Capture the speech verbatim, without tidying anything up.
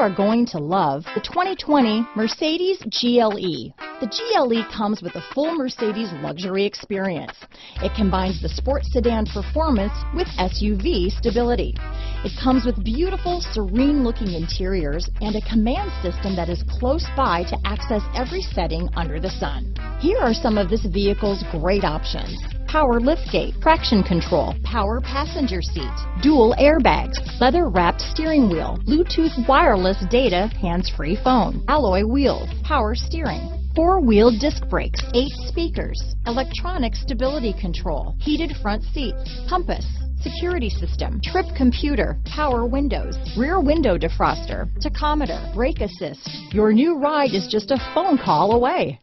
are going to love the twenty twenty Mercedes G L E. The G L E comes with a full Mercedes luxury experience. It combines the sports sedan performance with S U V stability. It comes with beautiful, serene-looking interiors and a command system that is close by to access every setting under the sun. Here are some of this vehicle's great options: power liftgate, traction control, power passenger seat, dual airbags, leather-wrapped steering wheel, Bluetooth wireless data, hands-free phone, alloy wheels, power steering, four-wheel disc brakes, eight speakers, electronic stability control, heated front seats, compass, security system, trip computer, power windows, rear window defroster, tachometer, brake assist. Your new ride is just a phone call away.